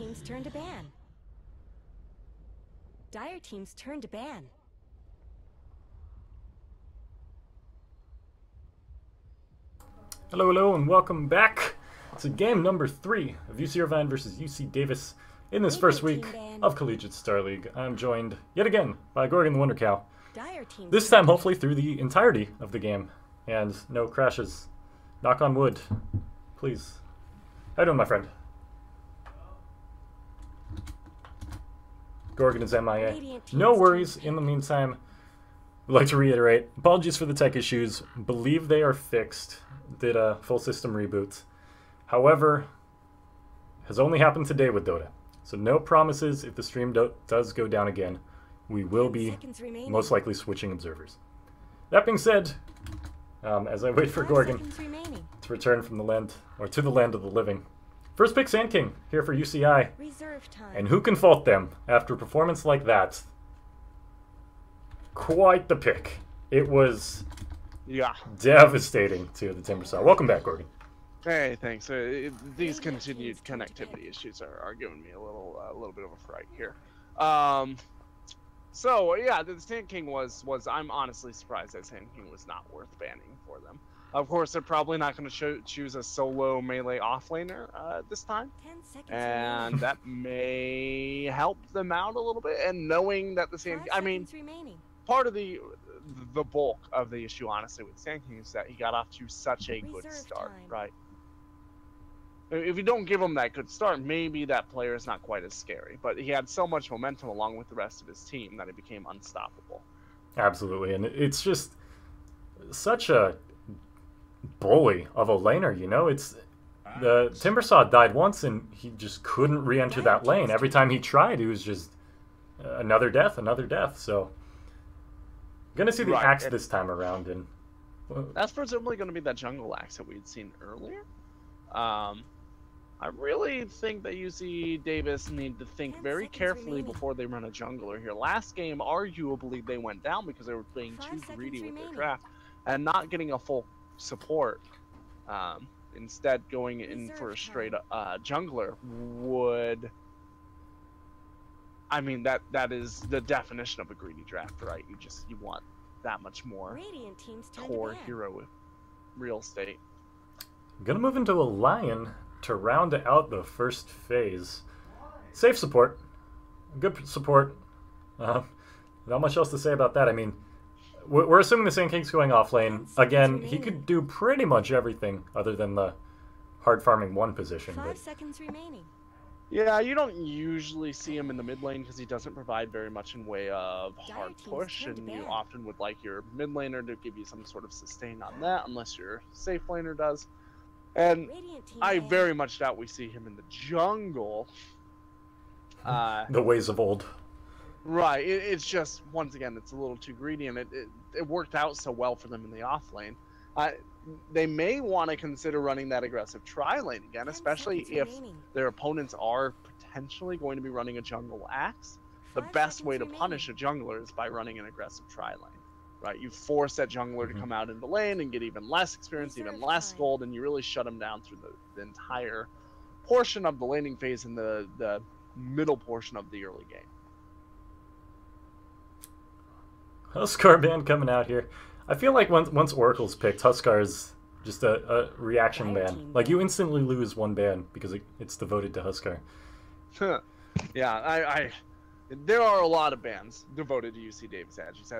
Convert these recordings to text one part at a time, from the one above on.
team's turn to ban. Dire team's turn to ban. Hello, hello, and welcome back to game number 3 of UC Irvine versus UC Davis in this first week of Collegiate Star League. I'm joined yet again by Gorgon the Wonder Cow. This time, hopefully, through the entirety of the game. And no crashes. Knock on wood. Please. How you doing, my friend? Gorgon is MIA. No worries. In the meantime, I'd like to reiterate, apologies for the tech issues. Believe they are fixed. Did a full system reboot. However, has only happened today with Dota. So no promises. If the stream does go down again, we will be most likely switching observers. That being said, as I wait for Gorgon to return from the land, or to the land of the living. First pick, Sand King, here for UCI. And who can fault them after a performance like that? Quite the pick. It was devastating to the Timbersaw. Welcome back, Gorgon. Hey, thanks. These continued connectivity issues are giving me a little bit of a fright here. So yeah, the Sand King was I'm honestly surprised that Sand King was not worth banning for them. Of course, they're probably not going to choose a solo melee offlaner this time, and that may help them out a little bit. And knowing that the Sand, I mean, part of the bulk of the issue, honestly, with Sand King is that he got off to such a good start, right? If you don't give him that good start, maybe that player is not quite as scary. But he had so much momentum along with the rest of his team that it became unstoppable. Absolutely. And it's just such a bully of a laner, you know? It's the Timbersaw died once and he just couldn't re-enter that lane. Every time he tried, he was just another death, another death. So I'm going to see the Axe this time around. And that's presumably going to be that jungle Axe that we'd seen earlier. I really think that UC Davis need to think very carefully before they run a jungler here. Last game, arguably, they went down because they were being too greedy with their draft and not getting a full support. Instead, going in for a straight jungler would... I mean, that is the definition of a greedy draft, right? You want that much more core hero with real estate. I'm going to move into a Lion to round out the first phase. Safe support. Good support. Not much else to say about that. I mean, we're assuming the Sand King's going off lane. Again, he could do pretty much everything other than the hard farming one position. But... 5 seconds remaining. Yeah, you don't usually see him in the mid lane because he doesn't provide very much in way of hard push, and you often would like your mid laner to give you some sort of sustain on that, unless your safe laner does. And I very much doubt we see him in the jungle. The ways of old. Right. It's just, once again, it's a little too greedy, and it worked out so well for them in the off lane. They may want to consider running that aggressive tri lane again, especially if their opponents are potentially going to be running a jungle Axe. The best way to punish a jungler is by running an aggressive tri lane. Right, you force that jungler to come out in the lane and get even less experience, even less gold, and you really shut him down through the entire portion of the laning phase and the middle portion of the early game. Huskar ban coming out here. I feel like once Oracle's picked, Huskar is just a reaction ban. Like, you instantly lose one ban because it's devoted to Huskar. Yeah, there are a lot of bans devoted to UC Davis,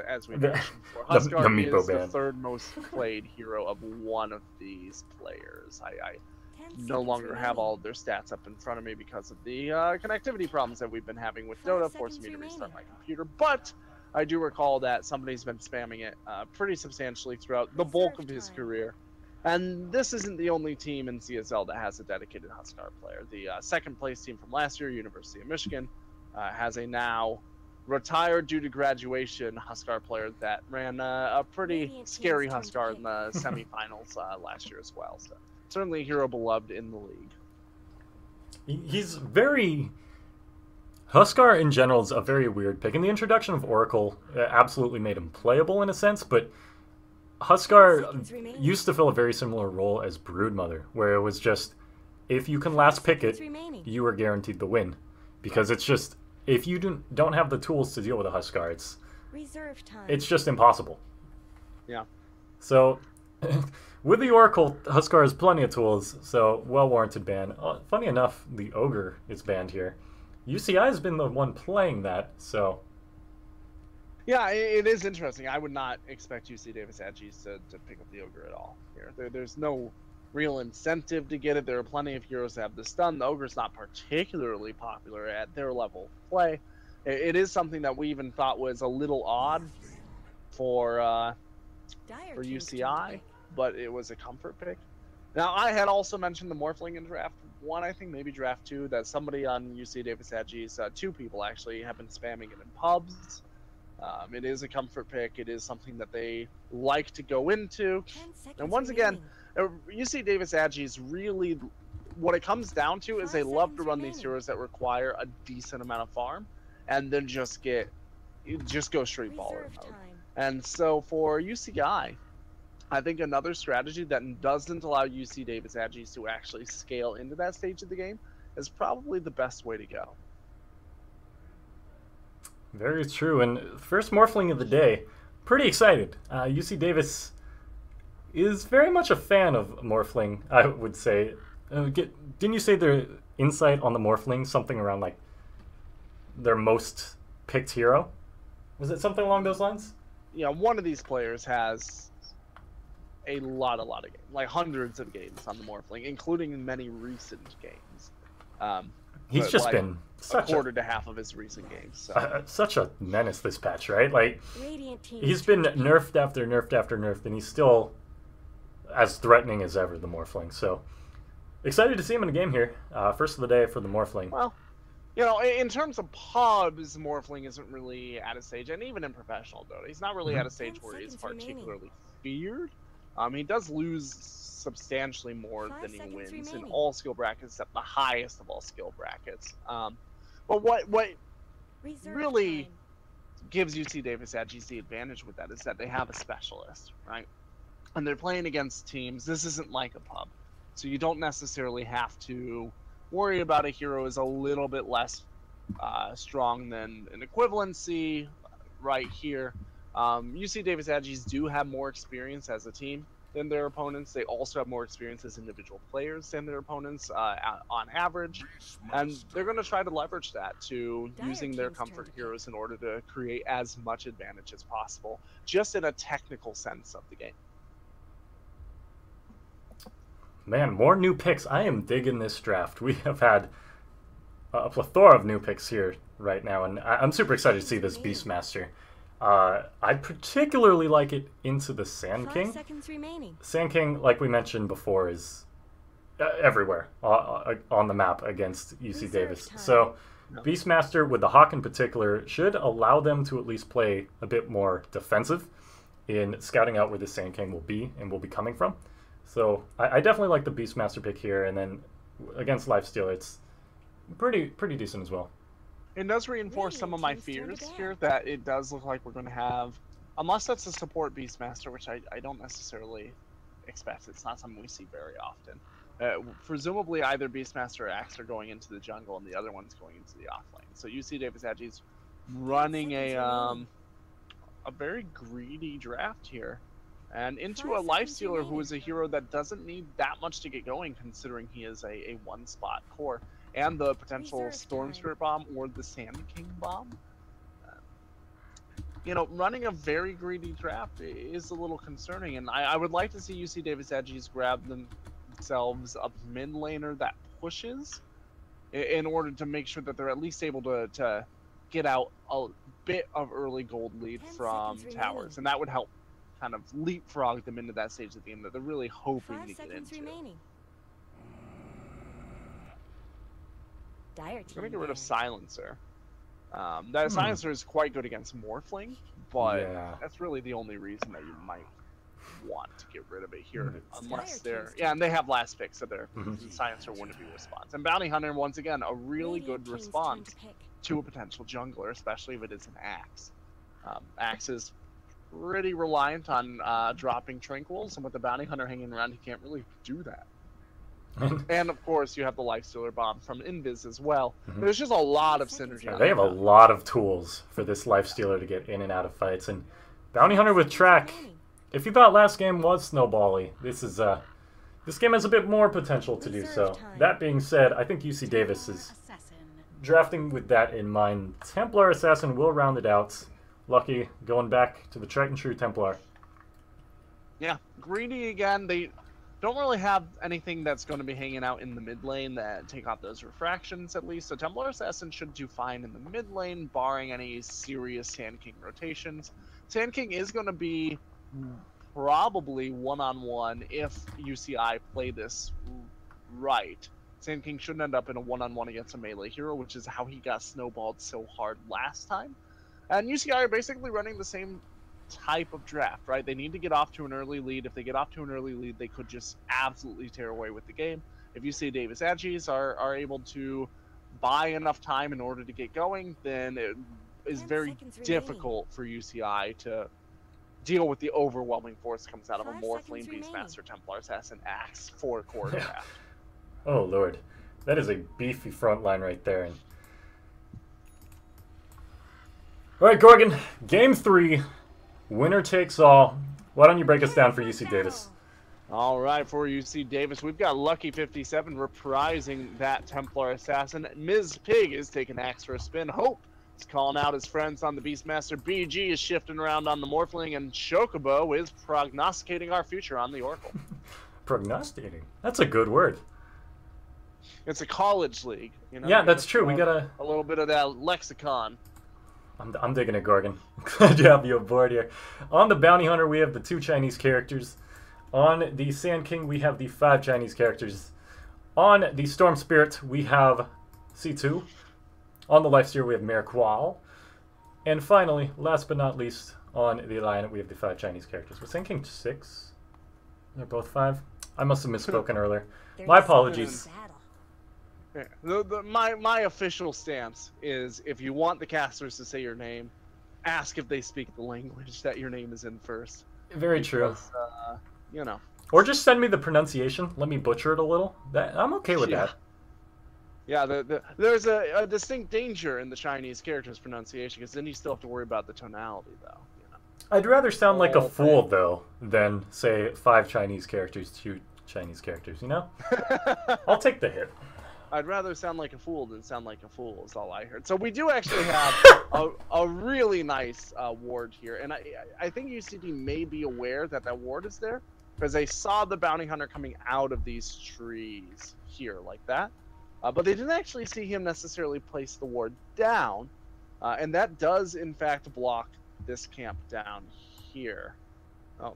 as we mentioned before. Huskar is the third most played hero of one of these players. I no longer have all of their stats up in front of me because of the connectivity problems that we've been having with Dota, forcing me to restart my computer. But I do recall that somebody's been spamming it pretty substantially throughout the bulk of his career. And this isn't the only team in CSL that has a dedicated Huskar player. The second place team from last year, University of Michigan, has a now retired due to graduation Huskar player that ran a pretty scary Huskar in the semifinals last year as well. So certainly a hero beloved in the league. He's very... Huskar in general is a very weird pick. And the introduction of Oracle absolutely made him playable in a sense, but Huskar used to fill a very similar role as Broodmother, where it was just if you can last pick it, you are guaranteed the win. Because it's just, if you don't have the tools to deal with a Huskar, it's just impossible. Yeah. So, with the Oracle, Huskar has plenty of tools, so well-warranted ban. Funny enough, the Ogre is banned here. UCI has been the one playing that, so... Yeah, it is interesting. I would not expect UC Davis Aggies to pick up the Ogre at all here. There's no real incentive to get it. There are plenty of heroes that have the stun. The Ogre's not particularly popular at their level of play. It is something that we even thought was a little odd for UCI, but it was a comfort pick. Now, I had also mentioned the Morphling in draft 1, I think, maybe draft 2, that somebody on UC Davis Aggies, two people actually, have been spamming it in pubs. It is a comfort pick. It is something that they like to go into. And once again, UC Davis Aggies really, what it comes down to is they love to run these heroes that require a decent amount of farm, and then just go straight baller mode. And so for UCI, I think another strategy that doesn't allow UC Davis Aggies to actually scale into that stage of the game is probably the best way to go. Very true, and first Morphling of the day. Pretty excited. UC Davis is very much a fan of Morphling, I would say. Didn't you say their insight on the Morphling, something around like their most picked hero? Was it something along those lines? Yeah, one of these players has a lot of games, like hundreds of games on the Morphling, including many recent games. He's just like been such a quarter to half of his recent games. So. Such a menace this patch, right? Like, he's been nerfed after nerfed after nerfed, and he's still as threatening as ever, the Morphling. So, excited to see him in a game here. First of the day for the Morphling. Well, you know, in terms of pubs, Morphling isn't really at a stage, and even in professional Dota, he's not really at a stage where he's particularly feared. He does lose substantially more than he wins in all skill brackets except the highest of all skill brackets. But what really gives UC Davis Aggies the advantage with that is that they have a specialist, right? And they're playing against teams. This isn't like a pub, so you don't necessarily have to worry about a hero is a little bit less strong than an equivalency right here. UC Davis Aggies do have more experience as a team than their opponents. They also have more experience as individual players than their opponents on average, and they're going to try to leverage that to using their comfort heroes in order to create as much advantage as possible, just in a technical sense of the game. Man, more new picks. I am digging this draft. We have had a plethora of new picks here right now, and I'm super excited to see this Beastmaster. I particularly like it into the Sand King. Sand King, like we mentioned before, is everywhere on the map against UC Davis. So Beastmaster with the Hawk in particular should allow them to at least play a bit more defensive in scouting out where the Sand King will be and will be coming from. So I definitely like the Beastmaster pick here, and then against Lifestealer, it's pretty decent as well. It does reinforce some of my fears here that it does look like we're going to have, unless that's a support Beastmaster, which I don't necessarily expect. It's not something we see very often. Presumably either Beastmaster or Axe are going into the jungle and the other one's going into the offlane. So UC Davis Aggies running a very greedy draft here, and into a Lifestealer who is a hero that doesn't need that much to get going, considering he is a one-spot core. And the potential Storm Spirit bomb or the Sand King bomb. You know, running a very greedy draft is a little concerning, and I would like to see UC Davis Aggies grab themselves a mid laner that pushes in order to make sure that they're at least able to get out a bit of early gold lead from towers, and that would help kind of leapfrog them into that stage of the game that they're really hoping to get into. I'm gonna get rid of Silencer. That Silencer is quite good against Morphling, but that's really the only reason that you might want to get rid of it here, unless they're and they have last pick, so their Silencer wouldn't be a response. And Bounty Hunter, once again, a really good response to a potential jungler, especially if it is an Axe. Axe is pretty reliant on dropping Tranquils, and with the Bounty Hunter hanging around, he can't really do that. And of course you have the Lifestealer bomb from Invis as well. Mm-hmm. There's just a lot of synergy. Yeah, they have a lot of tools for this Lifestealer to get in and out of fights. And Bounty Hunter with Track, if you thought last game was snowbally, this is this game has a bit more potential to do so. That being said, I think UC Davis is drafting with that in mind. Templar Assassin will round it out. Lucky going back to the tried and true Templar. Yeah, greedy again. They don't really have anything that's going to be hanging out in the mid lane that take off those refractions, at least. So Templar Assassin should do fine in the mid lane, barring any serious Sand King rotations. Sand King is going to be probably one-on-one if UCI play this right. Sand King shouldn't end up in a one-on-one against a melee hero, which is how he got snowballed so hard last time. And UCI are basically running the same type of draft, right? They need to get off to an early lead. If they get off to an early lead, they could just absolutely tear away with the game. If UC Davis Aggies are able to buy enough time in order to get going, then it is very difficult for UCI to deal with the overwhelming force that comes out of a Morphling, Beastmaster, Templar Assassin, Axe, four-core draft. Oh, Lord. That is a beefy front line right there. All right, Gorgon, game three, winner takes all. Why don't you break us down for UC Davis? All right, for UC Davis, we've got Lucky57 reprising that Templar Assassin. Ms. Pig is taking Axe for a spin. Hope is calling out his friends on the Beastmaster. BG is shifting around on the Morphling, and Chocobo is prognosticating our future on the Oracle. Prognosticating? That's a good word. It's a college league. You know? Yeah, that's true. We got a little bit of that lexicon. I'm digging it, Gorgon. Glad to have you aboard here. On the Bounty Hunter, we have the 2 Chinese characters. On the Sand King, we have the 5 Chinese characters. On the Storm Spirit, we have C2. On the Lifestealer, we have Merqual. And finally, last but not least, on the Lion, we have the 5 Chinese characters. Was Sand King 6? They're both 5? I must have misspoken earlier. My apologies. Yeah. My official stance is if you want the casters to say your name, ask if they speak the language that your name is in first. Very true. You know. Or just send me the pronunciation. Let me butcher it a little. I'm okay with that. Yeah, there's a distinct danger in the Chinese character's pronunciation because then you still have to worry about the tonality, though. You know? I'd rather sound like a fool, though, than, say, 5 Chinese characters, 2 Chinese characters, you know? I'll take the hit. I'd rather sound like a fool than sound like a fool is all I heard. So we do actually have a really nice ward here. And I think UCD may be aware that that ward is there because they saw the Bounty Hunter coming out of these trees here like that. But they didn't actually see him necessarily place the ward down. And that does, in fact, block this camp down here. Oh,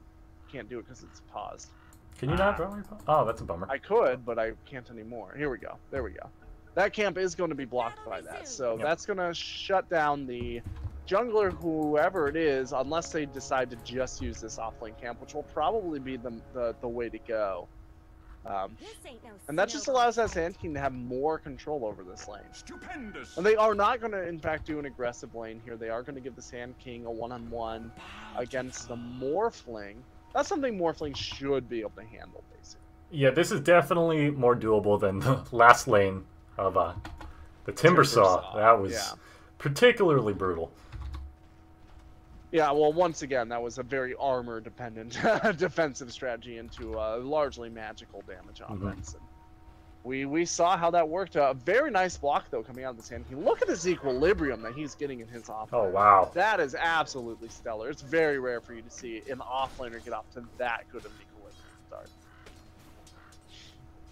can't do it because it's paused. Can you not draw? Oh, that's a bummer. I could, but I can't anymore. Here we go. There we go. That camp is going to be blocked by that. So that's going to shut down the jungler, whoever it is, unless they decide to just use this offlane camp, which will probably be the way to go. And that just allows that Sand King to have more control over this lane. Stupendous. And they are not going to, in fact, do an aggressive lane here. They are going to give the Sand King a one-on-one against the Morphling. That's something Morphling should be able to handle, basically. Yeah, this is definitely more doable than the last lane of the Timbersaw. That was particularly brutal. Yeah, well, once again, that was a very armor-dependent defensive strategy into largely magical damage offense. Mm-hmm. We saw how that worked. A very nice block, though, coming out of the Sand King. Look at this equilibrium that he's getting in his offlane. Oh, wow. That is absolutely stellar. It's very rare for you to see an offlaner get off to that good of an equilibrium start.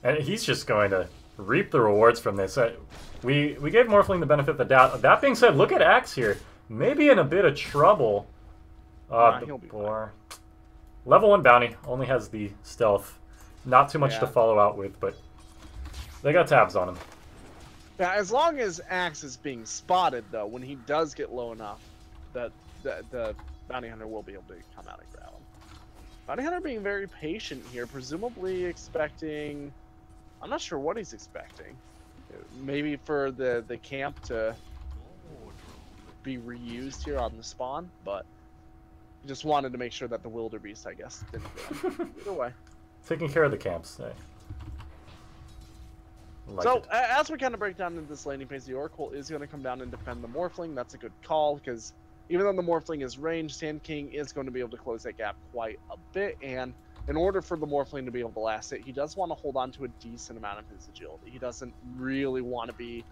And he's just going to reap the rewards from this. We gave Morphling the benefit of the doubt. That being said, look at Axe here. Maybe in a bit of trouble. He'll be fine. Level 1 Bounty only has the stealth. Not too much to follow out with, but... they got tabs on him. Yeah, as long as Axe is being spotted, though, when he does get low enough, the Bounty Hunter will be able to come out and grab him. Bounty Hunter being very patient here, presumably expecting... I'm not sure what he's expecting. Maybe for the camp to be reused here on the spawn, but just wanted to make sure that the wildebeest, I guess, didn't go. Either way. Taking care of the camps, eh? Like so, as we kind of break down into this landing phase, the Oracle is going to come down and defend the Morphling. That's a good call, because even though the Morphling is ranged, Sand King is going to be able to close that gap quite a bit, and in order for the Morphling to be able to last it, he does want to hold on to a decent amount of his agility. He doesn't really want to be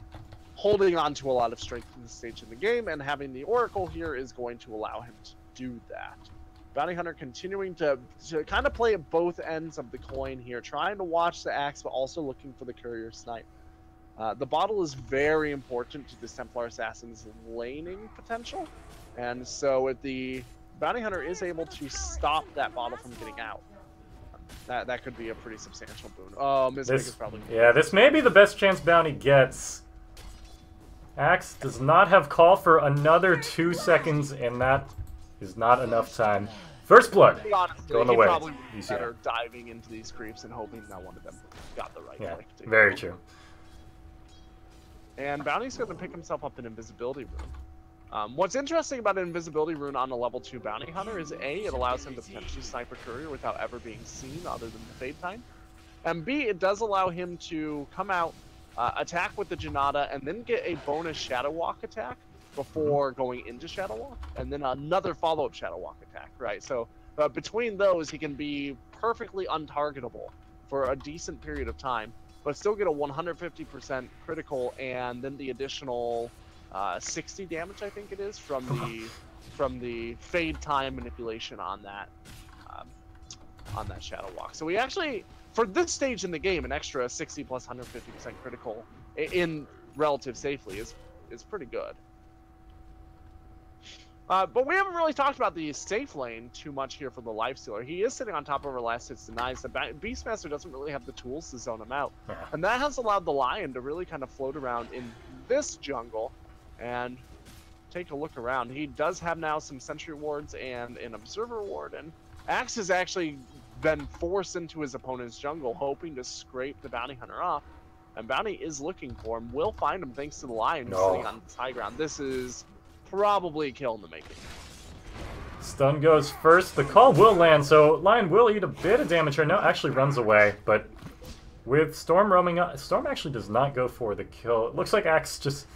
holding on to a lot of strength at this stage in the game, and having the Oracle here is going to allow him to do that. Bounty Hunter continuing to kind of play at both ends of the coin here, trying to watch the Axe, but also looking for the Courier Snipe. The bottle is very important to this Templar Assassin's laning potential, and so if the Bounty Hunter is able to stop that bottle from getting out, that could be a pretty substantial boon. Oh, Miss Nick is probably... Yeah, this may be the best chance Bounty gets. Axe does not have call for another 2 seconds, and that is not enough time. First blood. Honestly, going away. Probably better diving into these creeps and hoping that one of them got the right click. Yeah, very true. And Bounty's going to pick himself up an invisibility rune. What's interesting about an invisibility rune on a level 2 Bounty Hunter is A, it allows him to potentially snipe a courier without ever being seen other than the fade time. And B, it does allow him to come out, attack with the Janata, and then get a bonus Shadow Walk attack before going into Shadow Walk, and then another follow-up Shadow Walk attack, right? So between those, he can be perfectly untargetable for a decent period of time, but still get a 150% critical, and then the additional 60 damage, I think it is, from the fade time manipulation on that Shadow Walk. So we actually, for this stage in the game, an extra 60 plus 150% critical in relative safely is pretty good. But we haven't really talked about the safe lane too much here for the Lifestealer. He is sitting on top of our last hits denies. The Beastmaster doesn't really have the tools to zone him out. Yeah. And that has allowed the Lion to really kind of float around in this jungle and take a look around. He does have now some Sentry Wards and an Observer Ward. And Axe has actually been forced into his opponent's jungle, hoping to scrape the Bounty Hunter off. And Bounty is looking for him. Will find him thanks to the Lion sitting on this high ground. This is... probably kill in the making. Stun goes first. The call will land, so Lion will eat a bit of damage right now. Actually runs away, but with Storm roaming up, Storm actually does not go for the kill. It looks like Axe just...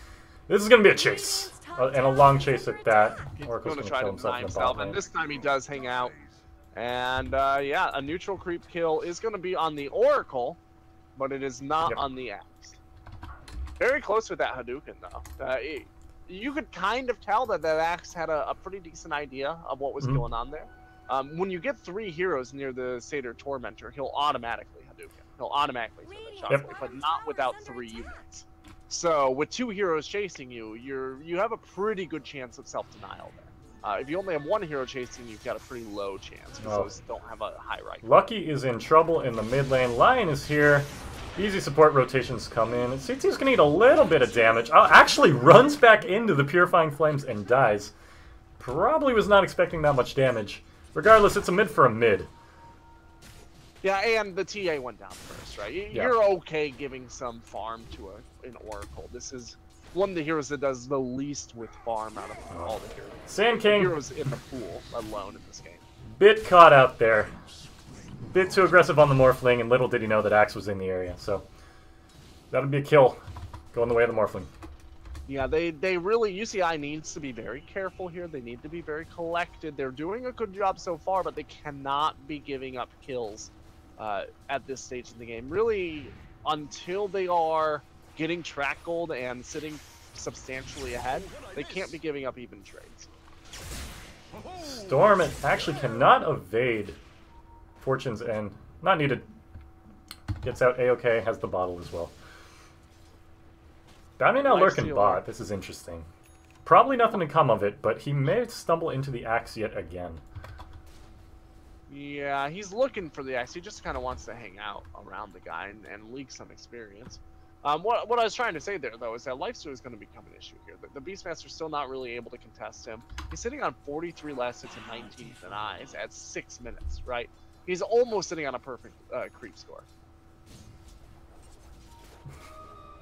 This is going to be a chase, and a long chase at that. Oracle's going to try to deny himself, and this time he does hang out. And yeah, a neutral creep kill is going to be on the Oracle, but it is not on the Axe. Very close with that Hadouken, though. You could kind of tell that Axe had a pretty decent idea of what was going on there. When you get 3 heroes near the Satyr Tormentor, he'll automatically Hadouken. He'll automatically throw the shockwave, but not without 3 units. So with 2 heroes chasing you, you have a pretty good chance of self-denial there. If you only have 1 hero chasing, you've got a pretty low chance because those don't have a high right. Lucky is in trouble in the mid lane. Lion is here. Easy support rotations come in. CT's gonna need a little bit of damage. Oh, actually runs back into the Purifying Flames and dies. Probably was not expecting that much damage. Regardless, it's a mid for a mid. Yeah, and the TA went down first, right? You're okay giving some farm to an Oracle. This is one of the heroes that does the least with farm out of all the heroes. Sand King. The heroes in the pool alone in this game. Bit caught out there. Bit too aggressive on the Morphling, and little did he know that Axe was in the area, so that'd be a kill going the way of the Morphling. Yeah, they really, UCI needs to be very careful here. They need to be very collected. They're doing a good job so far, but they cannot be giving up kills at this stage in the game. Really, until they are getting track gold and sitting substantially ahead, they can't be giving up even trades. Storm actually cannot evade Fortune's End. Not needed. Gets out A-OK, has the bottle as well. Bounty now lurking bot. This is interesting. Probably nothing to come of it, but he may stumble into the Axe yet again. Yeah, he's looking for the Axe. He just kind of wants to hang out around the guy and leak some experience. What I was trying to say there, though, is that Lifestealer is going to become an issue here. The Beastmaster's still not really able to contest him. He's sitting on 43 last hits and 19 denies at 6 minutes, right? He's almost sitting on a perfect creep score.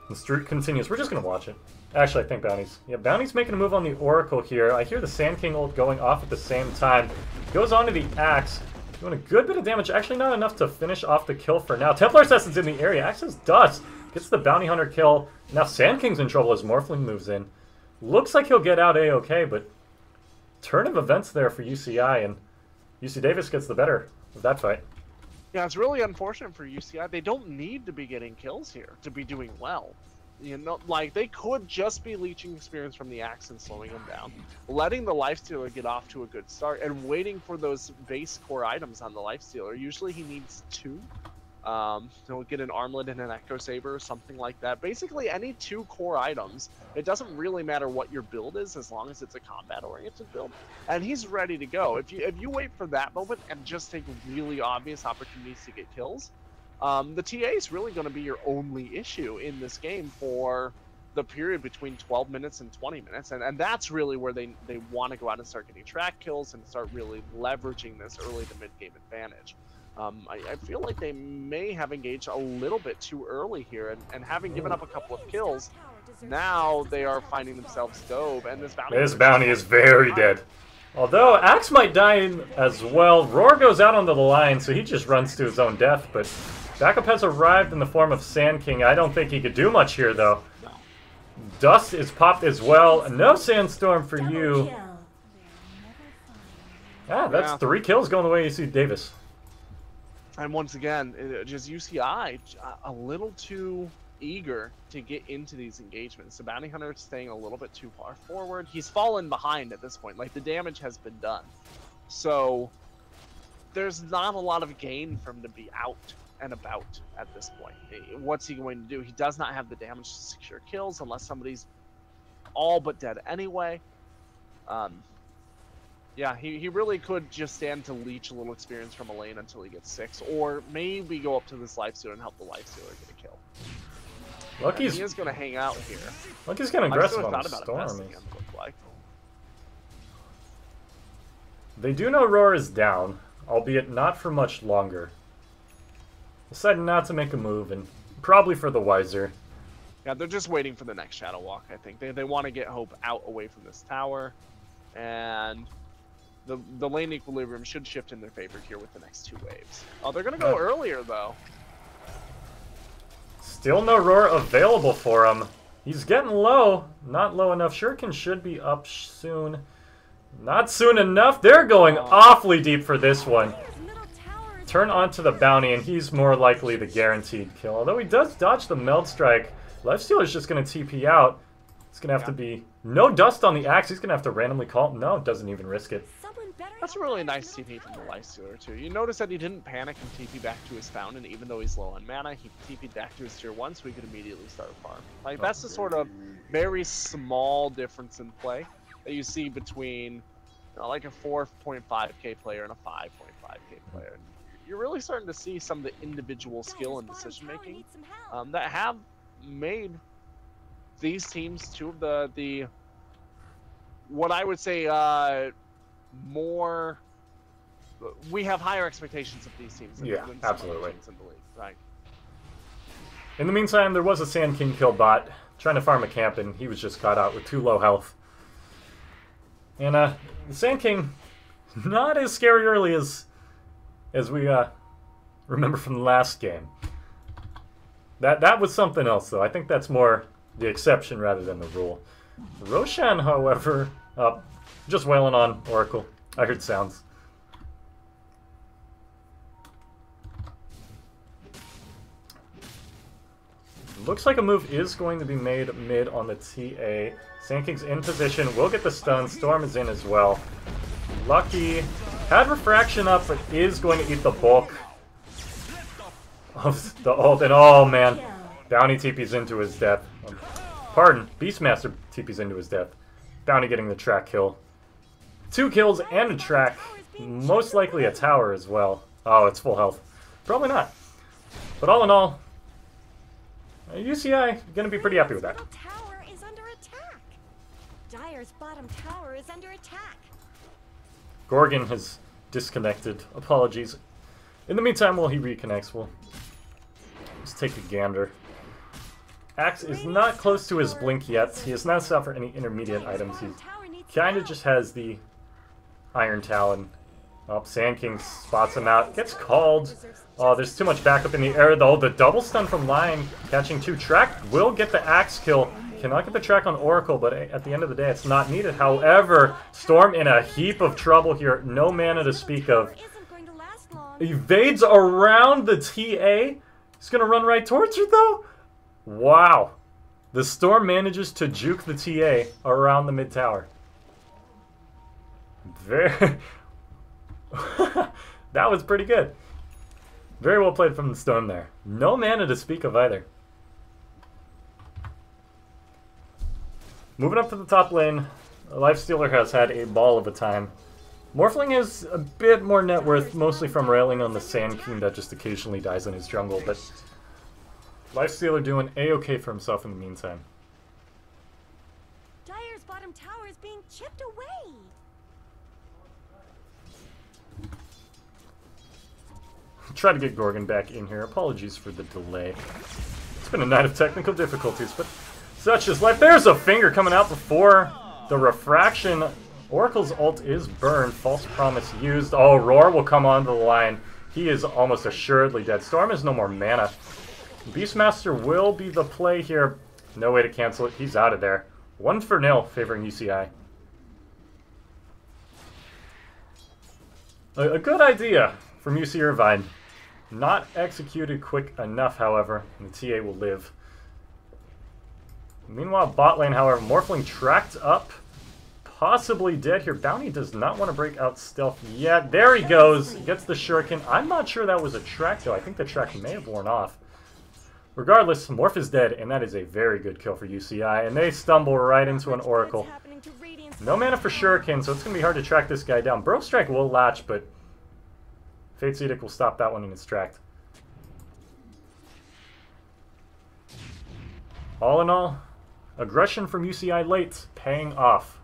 The streak continues. We're just going to watch it. Actually, I think Bounty's... Yeah, Bounty's making a move on the Oracle here. I hear the Sand King ult going off at the same time. Goes on to the Axe. Doing a good bit of damage. Actually, not enough to finish off the kill for now. Templar Assassin's in the area. Axe has dust. Gets the Bounty Hunter kill. Now Sand King's in trouble as Morphling moves in. Looks like he'll get out A-OK, but turn of events there for UCI, and UC Davis gets the better of that fight. Yeah, it's really unfortunate for UCI. They don't need to be getting kills here to be doing well. You know, like, they could just be leeching experience from the Axe and slowing them down, letting the Lifestealer get off to a good start, and waiting for those base core items on the Lifestealer. Usually he needs two. He'll get an Armlet and an Echo Saber or something like that. Basically, any two core items. It doesn't really matter what your build is as long as it's a combat-oriented build. And he's ready to go. If you wait for that moment and just take really obvious opportunities to get kills, the TA is really going to be your only issue in this game for the period between 12 minutes and 20 minutes. And that's really where they want to go out and start getting track kills and start really leveraging this early to mid-game advantage. I feel like they may have engaged a little bit too early here, and having given up a couple of kills, now they are finding themselves dove, and this bounty is very dead. Although Axe might die as well. Roar goes out onto the line, so he just runs to his own death, but backup has arrived in the form of Sand King. I don't think he could do much here, though. Dust is popped as well. No Sandstorm for you. Ah, that's 3 kills going the way you see Davis. And once again, just UCI a little too eager to get into these engagements. The Bounty Hunter is staying a little bit too far forward. He's fallen behind at this point. Like, the damage has been done. So there's not a lot of gain for him to be out and about at this point. What's he going to do? He does not have the damage to secure kills unless somebody's all but dead anyway. Yeah, he really could just stand to leech a little experience from a lane until he gets 6, or maybe go up to this Lifestealer and help the Lifestealer get a kill. Lucky's he is going to hang out here. Lucky's going to aggressive on Storm. They do know Roar is down, albeit not for much longer. Decided not to make a move, and probably for the wiser. Yeah, they're just waiting for the next Shadow Walk, I think. They want to get Hope out away from this tower, and the lane equilibrium should shift in their favor here with the next 2 waves. Oh, they're going to go earlier, though. Still no Roar available for him. He's getting low. Not low enough. Shuriken should be up soon. Not soon enough. They're going awfully deep for this one. Turn onto the Bounty, and he's more likely the guaranteed kill. Although he does dodge the Meld Strike. Lifestealer's just going to TP out. It's going to have to be no Dust on the Axe. He's going to have to randomly call. No, doesn't even risk it. That's a really nice TP from the Lifestealer, too. You notice that he didn't panic and TP back to his Fountain, even though he's low on mana. He TP'd back to his Tier 1, so he could immediately start a farm. Like, that's the sort of very small difference in play that you see between, you know, like a 4.5k player and a 5.5k player. You're really starting to see some of the individual skill and decision-making that have made these teams two of the what I would say more... We have higher expectations of these teams than absolutely. Teams in the league, right? In the meantime, there was a Sand King kill bot trying to farm a camp, and he was just caught out with too low health. And the Sand King, not as scary early as we remember from the last game. That was something else, though. I think that's more the exception rather than the rule. Roshan, however, just wailing on Oracle. I heard sounds. Looks like a move is going to be made mid on the TA. Sand King's in position. We'll get the stun. Storm is in as well. Lucky had Refraction up, but is going to eat the bulk of the ult. And oh man, Bounty TP's into his death. Pardon, Beastmaster TP's into his death. Bounty getting the track kill. 2 kills and a track. Most likely a tower as well. Oh, it's full health. Probably not. But all in all, UCI going to be pretty happy with that. Tower is under attack. Dire's bottom tower is under attack. Gorgon has disconnected. Apologies. In the meantime, while he reconnects, we'll just take a gander. Axe is not close to his blink yet. He has not suffered any intermediate items. He kind of just has the Iron Talon Oh, Sand King spots him out. Gets called. Oh, there's too much backup in the air, though. The double stun from Lion catching two. Track will get the Axe kill. Cannot get the track on Oracle, but at the end of the day, it's not needed. However, Storm in a heap of trouble here. No mana to speak of. Evades around the TA. He's going to run right towards her, though. Wow. The Storm manages to juke the TA around the mid-tower. Very... That was pretty good. Very well played from the Storm there. No mana to speak of either. Moving up to the top lane, Lifestealer has had a ball of a time. Morphling is a bit more net worth, mostly from railing on the Sand King that just occasionally dies in his jungle, but Lifestealer doing a-okay for himself in the meantime. Dire's bottom tower is being chipped away. Try to get Gorgon back in here. Apologies for the delay. It's been a night of technical difficulties, but such is life. There's a finger coming out before the refraction. Oracle's ult is burned. False promise used. Oh, Roar will come onto the line. He is almost assuredly dead. Storm has no more mana. Beastmaster will be the play here. No way to cancel it. He's out of there. 1-0 favoring UCI. A good idea from UC Irvine. Not executed quick enough, however, and the TA will live. Meanwhile, bot lane, however, Morphling tracked up, possibly dead here. Bounty does not want to break out stealth yet. There he goes, gets the shuriken. I'm not sure that was a track, though. I think the track may have worn off. Regardless, Morph is dead, and that is a very good kill for UCI, and they stumble right into an Oracle. No mana for shuriken, so it's going to be hard to track this guy down. Burrow Strike will latch, but Fate's Edict will stop that one in its track. All in all, aggression from UCI late paying off.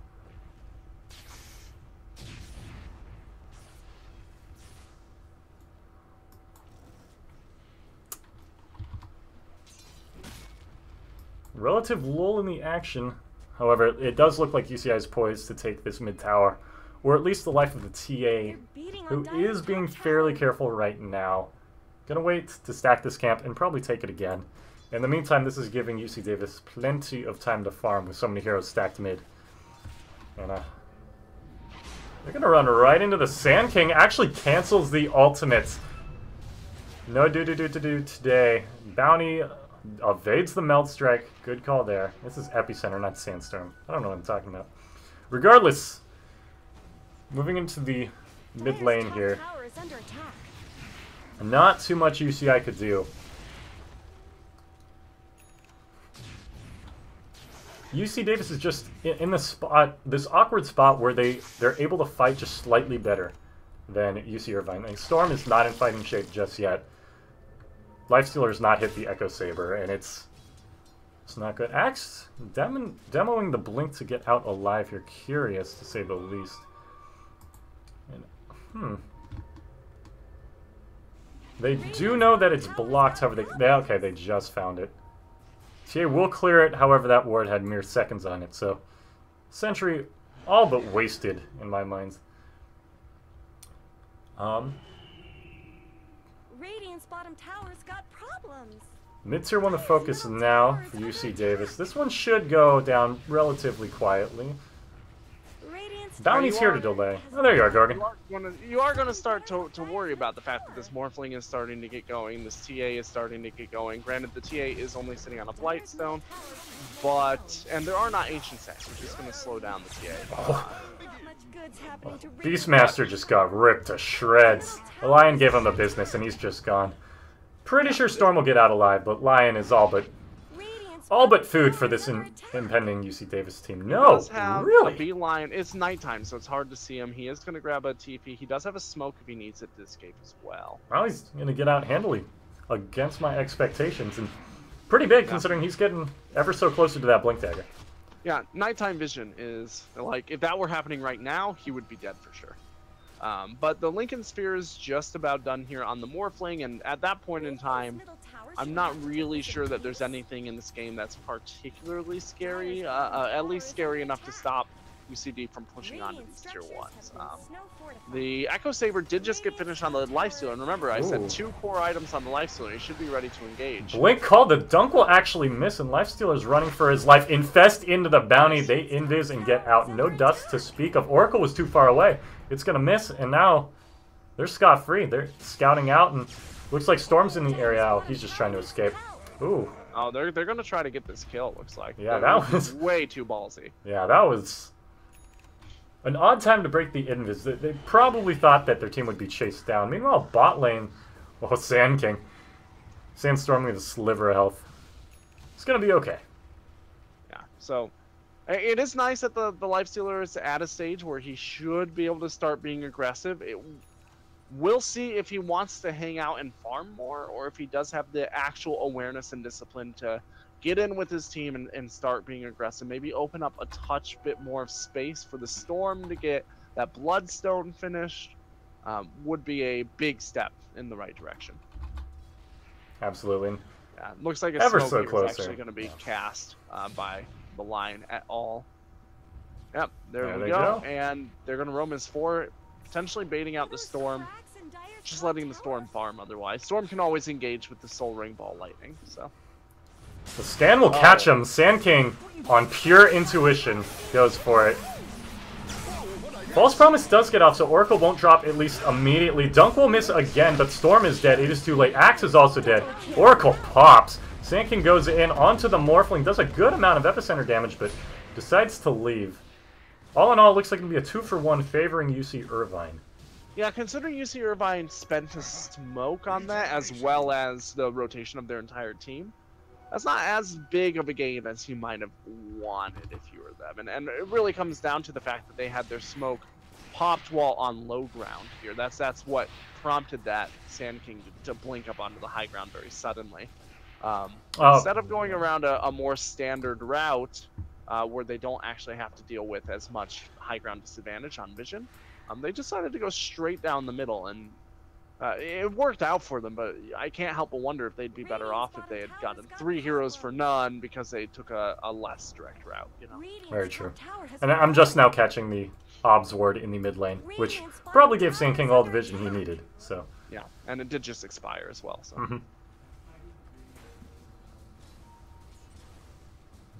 Relative lull in the action. However, it does look like UCI is poised to take this mid-tower. Or at least the life of the TA, who is being fairly careful right now. Gonna wait to stack this camp and probably take it again. In the meantime, this is giving UC Davis plenty of time to farm with so many heroes stacked mid. And they're gonna run right into the Sand King. Actually cancels the ultimates. No do-do-do-do-do today. Bounty evades the Melt Strike. Good call there. This is Epicenter, not Sandstorm. I don't know what I'm talking about. Regardless... Moving into the mid lane here. Not too much UCI could do. UC Davis is just in the spot, this awkward spot where they're able to fight just slightly better than UC Irvine. And Storm is not in fighting shape just yet. Lifestealer has not hit the Echo Saber, and it's not good. Axe demoing the blink to get out alive here. Curious, to say the least. They do know that it's blocked, however they just found it. TA will clear it, however that ward had mere seconds on it, so... Sentry all but wasted, in my mind. Radiant's bottom tower's got problems. Mid-tier one to focus now for UC Davis. This one should go down relatively quietly. Bounty's here to delay. Oh, there you are, Gorgon. You are going to start to worry about the fact that this Morphling is starting to get going. This TA is starting to get going. Granted, the TA is only sitting on a Blight Stone, but... And there are not Ancient Sacks, which is going to slow down the TA. Oh. Well, Beastmaster just got ripped to shreds. The Lion gave him the business, and he's just gone. Pretty sure Storm will get out alive, but Lion is all but food for this impending UC Davis team. No, really? Beeline. It's nighttime, so it's hard to see him. He is going to grab a TP. He does have a smoke if he needs it to escape as well. Well, he's going to get out handily against my expectations. And pretty big, yeah, considering he's getting ever so closer to that blink dagger. Yeah, nighttime vision is, like, if that were happening right now, he would be dead for sure. But the Lincoln Sphere is just about done here on the Morphling, and at that point in time, I'm not really sure that there's anything in this game that's particularly scary, at least scary enough to stop UCD from pushing on to these tier ones. The Echo Saber did just get finished on the Lifestealer, and remember, I said 2 core items on the Lifestealer. He should be ready to engage. Blake called the dunk will actually miss, and Lifestealer's running for his life. Infest into the bounty. They invis and get out. No dust to speak of. Oracle was too far away. It's gonna miss, and now they're scot-free. They're scouting out, and looks like Storm's in the area. Oh, he's just trying to escape. Ooh. Oh, they're gonna try to get this kill, it looks like. Yeah, that was way too ballsy. Yeah, that was an odd time to break the invis. They probably thought that their team would be chased down. Meanwhile, bot lane, well, Sand King. Sandstorm with a sliver of health. It's gonna be okay. Yeah, so it is nice that the Lifestealer is at a stage where he should be able to start being aggressive. We'll see if he wants to hang out and farm more, or if he does have the actual awareness and discipline to get in with his team and start being aggressive. Maybe open up a touch bit more of space for the Storm to get that Bloodstone finished. Would be a big step in the right direction. Absolutely. Yeah, looks like a Smoke is actually going to be cast by the Lion at all. Yep, there we go. And they're going to roam as 4... potentially baiting out the Storm, just letting the Storm farm otherwise. Storm can always engage with the Soul Ring Ball Lightning, so. The scan will catch him. Sand King, on pure intuition, goes for it. False Promise does get off, so Oracle won't drop at least immediately. Dunk will miss again, but Storm is dead. It is too late. Axe is also dead. Oracle pops. Sand King goes in onto the Morphling, does a good amount of epicenter damage, but decides to leave. All in all, it looks like it'll be a 2-for-1 favoring UC Irvine. Yeah, considering UC Irvine spent a smoke on that, as well as the rotation of their entire team, that's not as big of a game as you might have wanted if you were them. And it really comes down to the fact that they had their smoke popped while on low ground here. That's what prompted that Sand King to blink up onto the high ground very suddenly. Instead of going around a more standard route, where they don't actually have to deal with as much high ground disadvantage on vision, they decided to go straight down the middle, and it worked out for them, but I can't help but wonder if they'd be better off if they had gotten 3 heroes for none because they took a less direct route, you know? Very true. And I'm just now catching the Ob's Ward in the mid lane, which probably gave Sand King all the vision he needed, so. Yeah, and it did just expire as well, so. Mm-hmm.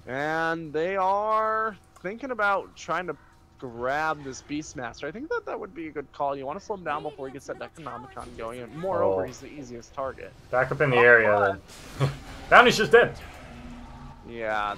And they are thinking about trying to grab this Beastmaster. I think that would be a good call. You want to slow him down before he gets that Necronomicon going. And moreover, he's the easiest target. Back up in the area, then. Bounty's just dead. Yeah.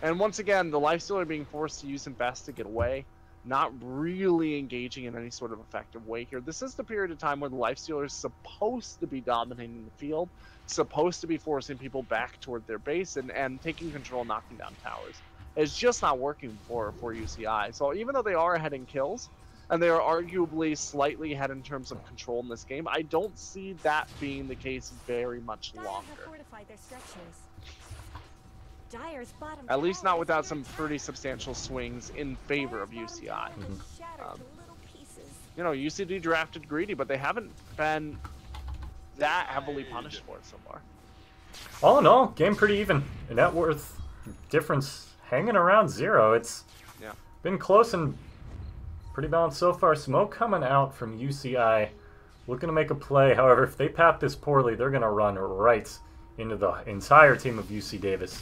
And once again, the Lifestealer being forced to use Infest to get away. Not really engaging in any sort of effective way here. This is the period of time where the Lifestealer is supposed to be dominating the field, supposed to be forcing people back toward their base and taking control, knocking down towers. It's just not working for UCI. So even though they are ahead in kills, and they are arguably slightly ahead in terms of control in this game, I don't see that being the case very much longer. At least not without some pretty substantial swings in favor of UCI. Mm-hmm. You know, UCD drafted Greedy, but they haven't been that heavily punished for it so far. All in all, game pretty even. A net worth difference hanging around 0. It's been close and pretty balanced so far. Smoke coming out from UCI, looking to make a play. However, if they pap this poorly, they're going to run right into the entire team of UC Davis.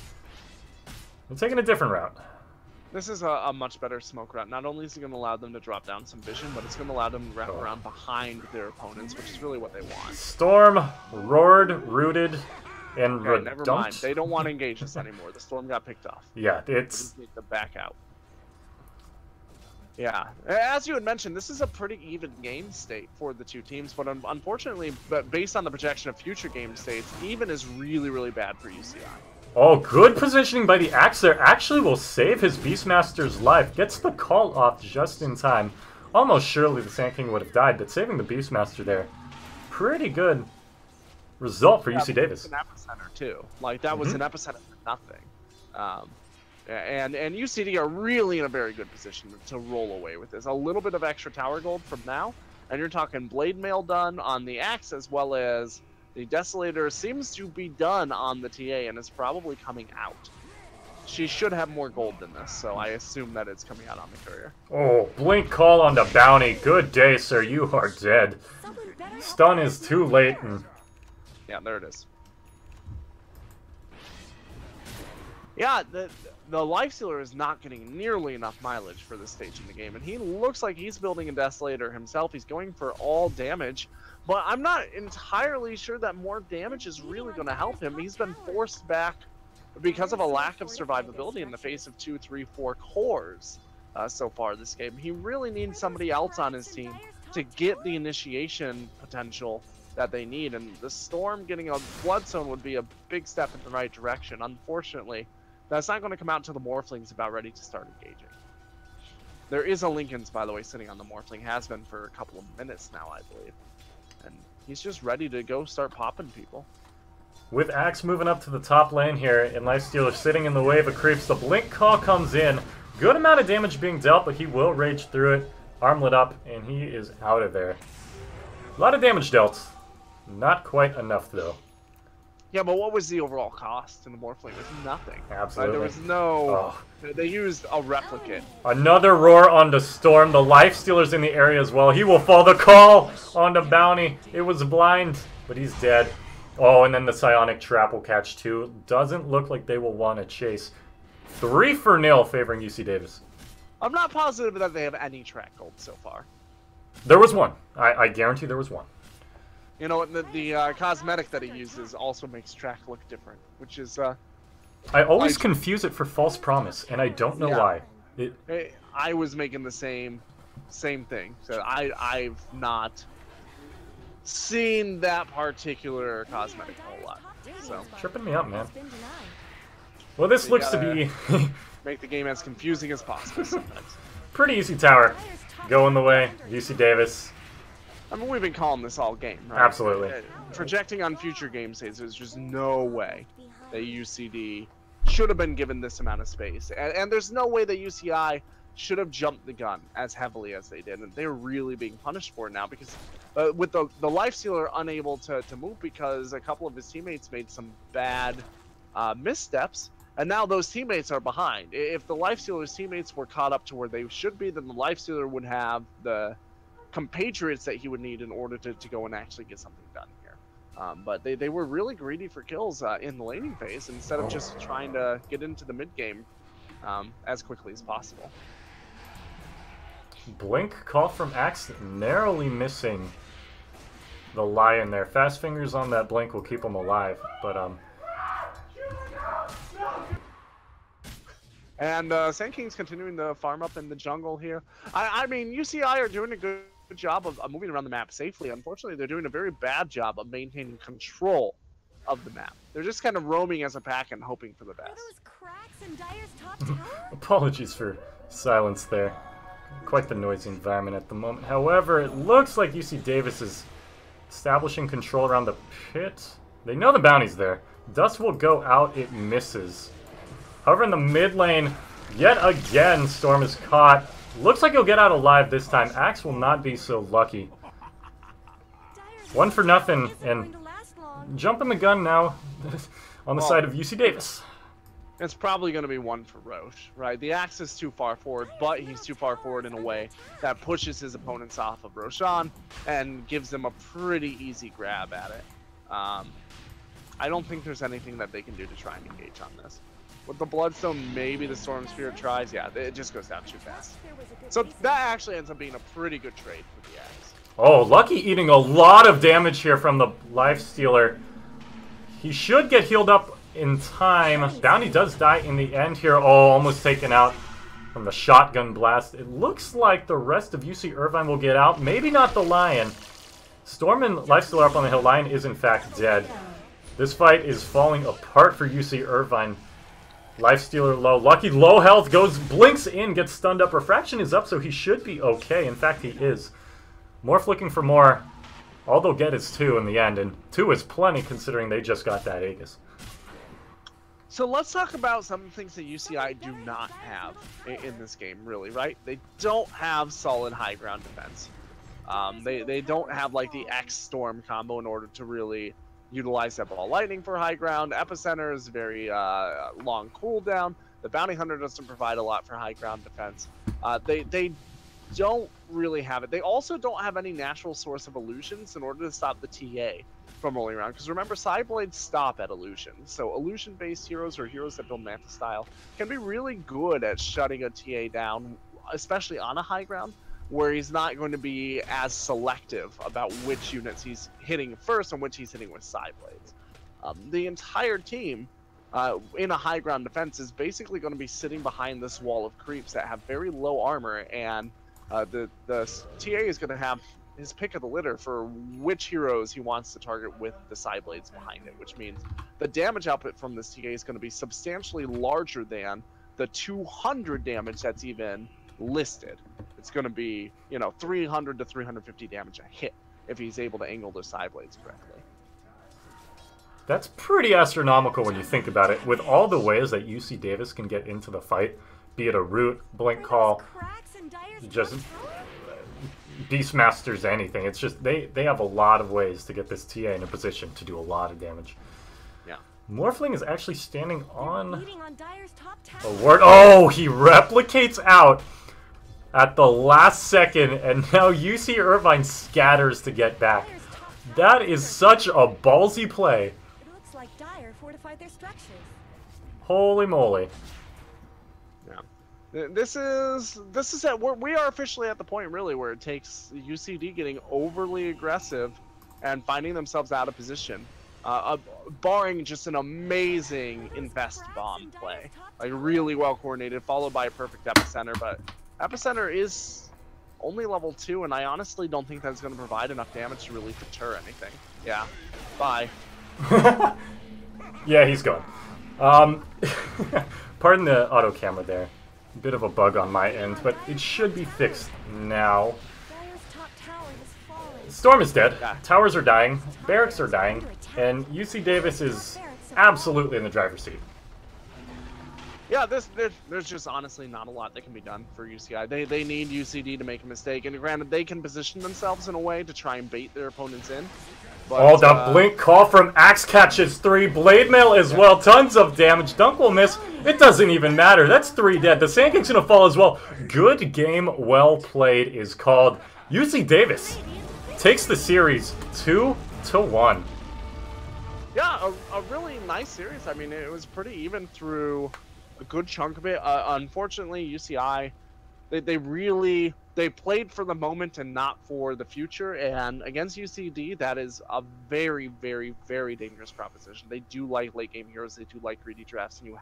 They're taking a different route. This is a much better smoke route. Not only is it going to allow them to drop down some vision, but it's going to allow them to wrap around behind their opponents, which is really what they want. Storm roared, rooted, and redumped. Never mind. They don't want to engage us anymore. The Storm got picked off. Yeah, it's... They just need to back out. Yeah. As you had mentioned, this is a pretty even game state for the two teams, but unfortunately, based on the projection of future game states, even is really, really bad for UCI. Oh, good positioning by the Axe there. Actually will save his Beastmaster's life. Gets the call off just in time. Almost surely the Sand King would have died, but saving the Beastmaster there. Pretty good result for UC Davis. An epicenter, too. Like, that was an epicenter for nothing. And UCD are really in a very good position to roll away with this. A little bit of extra tower gold from now, and you're talking Blade Mail done on the Axe, as well as... the Desolator seems to be done on the TA and is probably coming out. She should have more gold than this, so I assume that it's coming out on the courier. Oh, blink call on the bounty. Good day, sir. You are dead. Stun is too late. And... yeah, there it is. Yeah, the Lifestealer is not getting nearly enough mileage for this stage in the game, and he looks like he's building a Desolator himself. He's going for all damage, but I'm not entirely sure that more damage is really going to help him. He's been forced back because of a lack of survivability in the face of 2, 3, 4 cores so far this game. He really needs somebody else on his team to get the initiation potential that they need, and the Storm getting a Bloodstone would be a big step in the right direction. Unfortunately, that's not going to come out until the Morphling's about ready to start engaging. There is a Lincoln's, by the way, sitting on the Morphling. Has been for a couple of minutes now, I believe. And he's just ready to go start popping people. With Axe moving up to the top lane here, and Lifestealer sitting in the wave of creeps, the Blink Call comes in. Good amount of damage being dealt, but he will rage through it. Armlet up, and he is out of there. A lot of damage dealt. Not quite enough, though. Yeah, but what was the overall cost in the Morphling? It was nothing. Absolutely. There was no... oh. They used a replicant. Another roar on the Storm. The Lifestealer's in the area as well. He will fall. The call on the bounty. It was blind, but he's dead. Oh, and then the Psionic Trap will catch two. Doesn't look like they will want to chase. 3-0 favoring UC Davis. I'm not positive that they have any track gold so far. There was one. I guarantee there was one. You know, the cosmetic that he uses also makes track look different, which is... I always confuse it for False Promise, and I don't know why. I was making the same thing. So I've not seen that particular cosmetic a whole lot. So. Tripping me up, man. Well, this looks to be... make the game as confusing as possible sometimes. Pretty easy tower. Going the way, UC Davis. I mean, we've been calling this all game, right? Absolutely. Projecting on future game states, there's just no way that UCD should have been given this amount of space. And there's no way that UCI should have jumped the gun as heavily as they did. And they're really being punished for it now because with the Lifestealer unable to move because a couple of his teammates made some bad missteps. And now those teammates are behind. If the Lifestealer's teammates were caught up to where they should be, then the Lifestealer would have the... compatriots that he would need in order to go and actually get something done here. But they were really greedy for kills in the laning phase instead of just trying to get into the mid game as quickly as possible. Blink call from Axe, narrowly missing the Lion there. Fast fingers on that Blink will keep him alive, but and Sand King's continuing to farm up in the jungle here. I mean, UCI are doing a good job of moving around the map safely. Unfortunately, they're doing a very bad job of maintaining control of the map. They're just kind of roaming as a pack and hoping for the best. Apologies for silence there. Quite the noisy environment at the moment. However, it looks like UC Davis is establishing control around the pit. They know the bounty's there. Dust will go out. It misses. However, in the mid lane, yet again, Storm is caught. Looks like he'll get out alive this time. Axe will not be so lucky. 1-0, and jumping the gun now on the side of UC Davis. It's probably going to be 1 for Roche, right? The Axe is too far forward, but he's too far forward in a way that pushes his opponents off of Roshan and gives them a pretty easy grab at it. I don't think there's anything that they can do to try and engage on this. With the Bloodstone, maybe the Storm Spirit tries. Yeah, it just goes down too fast. So that actually ends up being a pretty good trade for the Axe. Oh, Lucky eating a lot of damage here from the Lifestealer. He should get healed up in time. Bounty does die in the end here. Oh, almost taken out from the shotgun blast. It looks like the rest of UC Irvine will get out. Maybe not the Lion. Storm and Lifestealer up on the hill. Lion is, in fact, dead. This fight is falling apart for UC Irvine. Lifestealer low. Lucky low health goes, blinks in, gets stunned up. Refraction is up, so he should be okay. In fact, he is. Morph looking for more. All they'll get is 2 in the end, and 2 is plenty considering they just got that Aegis. So let's talk about some things that UCI do not have in this game, really, right? They don't have solid high ground defense. They don't have, like, the Axe-Storm combo in order to really... utilize that ball lightning for high ground. Epicenter is very long cooldown. The Bounty Hunter doesn't provide a lot for high ground defense. They don't really have it. They also don't have any natural source of illusions in order to stop the TA from rolling around. Because remember, side blades stop at illusion. So illusion-based heroes or heroes that build Manta style can be really good at shutting a TA down, especially on a high ground, where he's not going to be as selective about which units he's hitting first and which he's hitting with side blades. The entire team in a high ground defense is basically going to be sitting behind this wall of creeps that have very low armor, and the TA is going to have his pick of the litter for which heroes he wants to target with the side blades behind it, which means the damage output from this TA is going to be substantially larger than the 200 damage that's even listed. It's going to be, you know, 300 to 350 damage a hit if he's able to angle those side blades correctly. That's pretty astronomical when you think about it, with all the ways that UC Davis can get into the fight, be it a root, blink call, just Beastmasters, anything. It's just they have a lot of ways to get this TA in a position to do a lot of damage. Yeah. Morphling is actually standing on a ward. Oh, he replicates out at the last second, and now UC Irvine scatters to get back. That is such a ballsy play. It looks like Dire fortified their structures. Holy moly. Yeah. This is at we are officially at the point really where it takes UCD getting overly aggressive and finding themselves out of position. Barring just an amazing invest bomb play. Like really well coordinated, followed by a perfect epicenter, but epicenter is only level 2, and I honestly don't think that's going to provide enough damage to really deter anything. Yeah. Bye. Yeah, he's gone. Pardon the auto camera there. A bit of a bug on my end, but it should be fixed now. Storm is dead. Yeah. Towers are dying. Barracks are dying. And UC Davis is absolutely in the driver's seat. Yeah, there's just honestly not a lot that can be done for UCI. They need UCD to make a mistake, and granted, they can position themselves in a way to try and bait their opponents in. But, oh, the blink call from Axe catches 3, blade mail as well, tons of damage. Dunk will miss. It doesn't even matter. That's 3 dead. The Sand King's gonna fall as well. Good game, well played is called. UC Davis takes the series 2-1. Yeah, a really nice series. I mean, it was pretty even through a good chunk of it. Unfortunately, UCI, they played for the moment and not for the future. And against UCD, that is a very, very, very dangerous proposition. They do like late game heroes. They do like greedy drafts, and you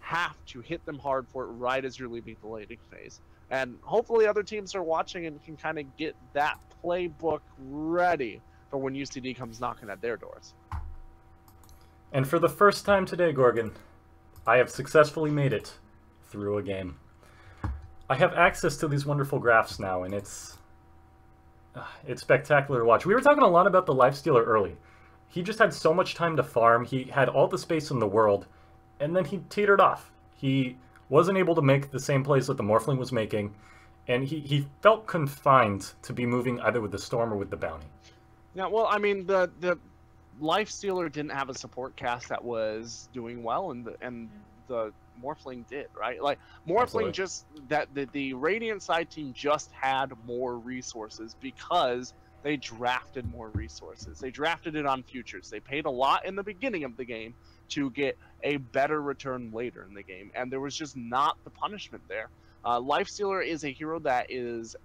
have to hit them hard for it right as you're leaving the late game phase. And hopefully other teams are watching and can kind of get that playbook ready for when UCD comes knocking at their doors. And for the first time today, Gorgon, I have successfully made it through a game. I have access to these wonderful graphs now, and it's spectacular to watch. We were talking a lot about the Lifestealer early. He just had so much time to farm. He had all the space in the world, and then he teetered off. He wasn't able to make the same plays that the Morphling was making, and he felt confined to be moving either with the Storm or with the Bounty. Yeah, well, I mean, the Lifestealer didn't have a support cast that was doing well, and the Morphling did, right? Like Morphling Absolutely. Just that the Radiant side team just had more resources because they drafted more resources. They drafted it on futures. They paid a lot in the beginning of the game to get a better return later in the game, and there was just not the punishment there. Lifestealer is a hero that is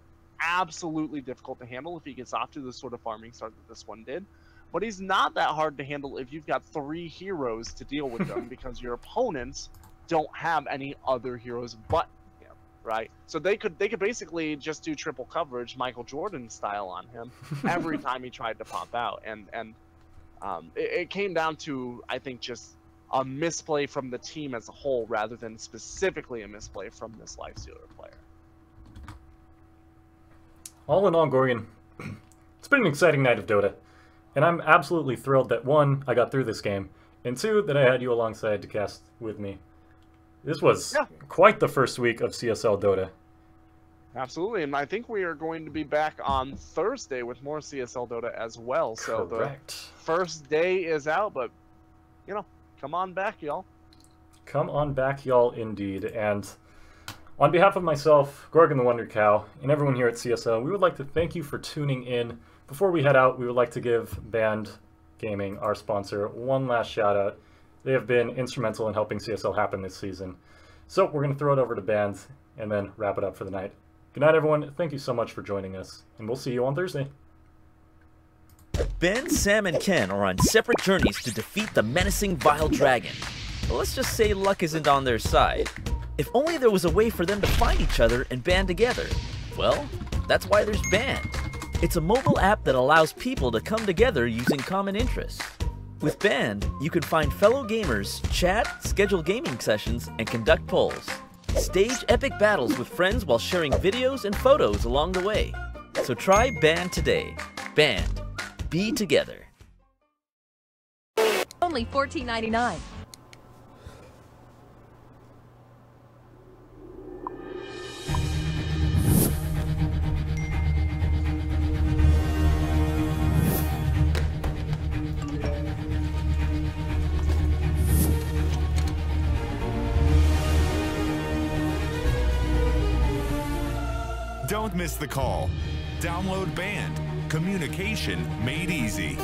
absolutely difficult to handle if he gets off to the sort of farming start that this one did. But he's not that hard to handle if you've got 3 heroes to deal with them because your opponents don't have any other heroes but him, right? So they could basically just do triple coverage, Michael Jordan style on him every time he tried to pop out. And it came down to, I think, just a misplay from the team as a whole rather than specifically a misplay from this Lifestealer player. All in all, Gorgon, it's been an exciting night of Dota. And I'm absolutely thrilled that, 1, I got through this game, and 2, that I had you alongside to cast with me. This was quite the first week of CSL Dota. Absolutely, and I think we are going to be back on Thursday with more CSL Dota as well. So Correct. The first day is out, but, you know, come on back, y'all. Come on back, y'all, indeed. And on behalf of myself, Gorgon the Wonder Cow, and everyone here at CSL, we would like to thank you for tuning in. Before we head out, we would like to give Band Gaming, our sponsor, one last shout out. They have been instrumental in helping CSL happen this season. So we're going to throw it over to Band and then wrap it up for the night. Good night, everyone. Thank you so much for joining us, and we'll see you on Thursday. Ben, Sam, and Ken are on separate journeys to defeat the menacing Vile Dragon. But let's just say luck isn't on their side. If only there was a way for them to find each other and band together. Well, that's why there's Band. It's a mobile app that allows people to come together using common interests. With Band, you can find fellow gamers, chat, schedule gaming sessions, and conduct polls. Stage epic battles with friends while sharing videos and photos along the way. So try Band today. Band. Be together. Only $14.99. Don't miss the call. Download Band. Communication made easy.